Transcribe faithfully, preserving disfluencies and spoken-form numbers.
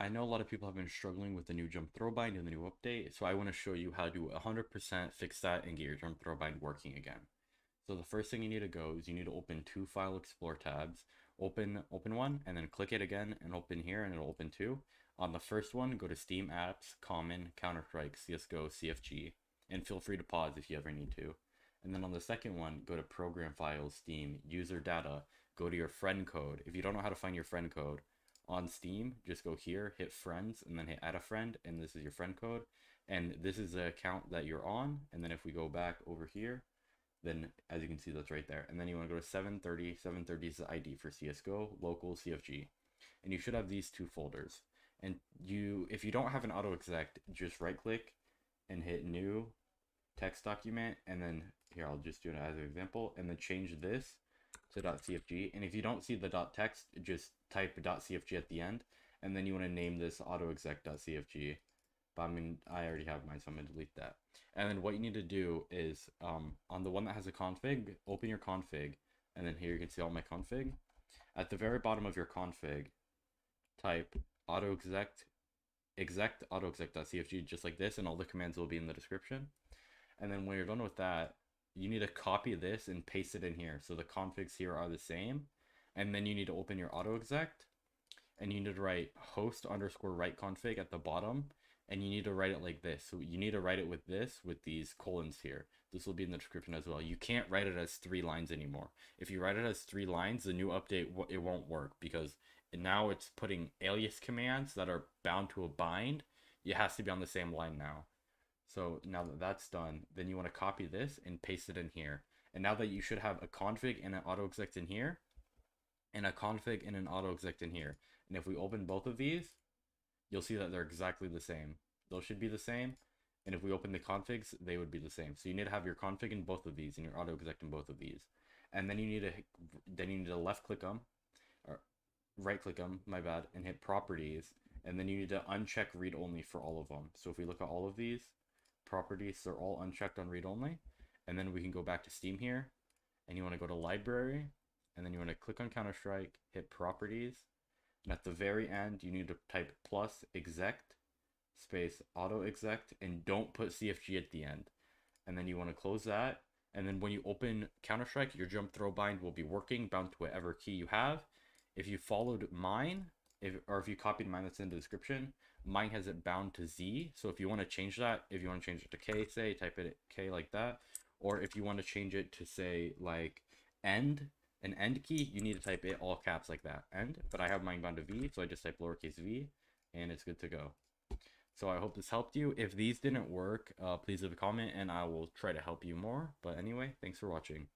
I know a lot of people have been struggling with the new Jump Throw Bind and the new update, so I want to show you how to one hundred percent fix that and get your Jump Throw Bind working again. So the first thing you need to go is you need to open two File Explorer tabs. Open, open one, and then click it again, and open here, and it'll open two. On the first one, go to Steam Apps, Common, Counter Strike, C S G O, C F G, and feel free to pause if you ever need to. And then on the second one, go to Program Files, Steam, User Data, go to your friend code. If you don't know how to find your friend code, on Steam, just go here, hit friends, and then hit add a friend, and this is your friend code. And this is the account that you're on. And then if we go back over here, then as you can see, that's right there. And then you want to go to seven thirty. seven thirty is the I D for C S G O, local, C F G. And you should have these two folders. And you, if you don't have an autoexec, just right click and hit new text document. And then here, I'll just do it as an example. And then change this to .cfg. And if you don't see the .text, just type .cfg at the end, and then you want to name this autoexec.cfg. But I mean, I already have mine, so I'm gonna delete that. And then what you need to do is, um, on the one that has a config, open your config, and then here you can see all my config. At the very bottom of your config, type autoexec, exec autoexec.cfg just like this, and all the commands will be in the description. And then when you're done with that, you need to copy this and paste it in here. So the configs here are the same. And then you need to open your autoexec, and you need to write host underscore write config at the bottom, and you need to write it like this. So you need to write it with this, with these colons here. This will be in the description as well. You can't write it as three lines anymore. If you write it as three lines, the new update, it won't work, because now it's putting alias commands that are bound to a bind. It has to be on the same line now. So now that that's done, then you want to copy this and paste it in here. And now that you should have a config and an autoexec in here, and a config and an autoexec in here. And if we open both of these, you'll see that they're exactly the same. Those should be the same. And if we open the configs, they would be the same. So you need to have your config in both of these and your autoexec in both of these. And then you need to then you need to left click them, or right click them, my bad, and hit properties. And then you need to uncheck read only for all of them. So if we look at all of these properties, they're all unchecked on read only. And then we can go back to Steam here, and you want to go to library, and then you want to click on Counter Strike, hit properties. And at the very end, you need to type plus exec space autoexec, and don't put C F G at the end. And then you want to close that. And then when you open Counter-Strike, your Jump Throw Bind will be working, bound to whatever key you have. If you followed mine, if or if you copied mine that's in the description, mine has it bound to Z. So if you want to change that, if you want to change it to K, say, type it K like that. Or if you want to change it to, say, like end, an end key, you need to type it all caps like that, end. But I have mine bound to V, so I just type lowercase v, and it's good to go. So I hope this helped you. If these didn't work, uh, please leave a comment, and I will try to help you more. But anyway, thanks for watching.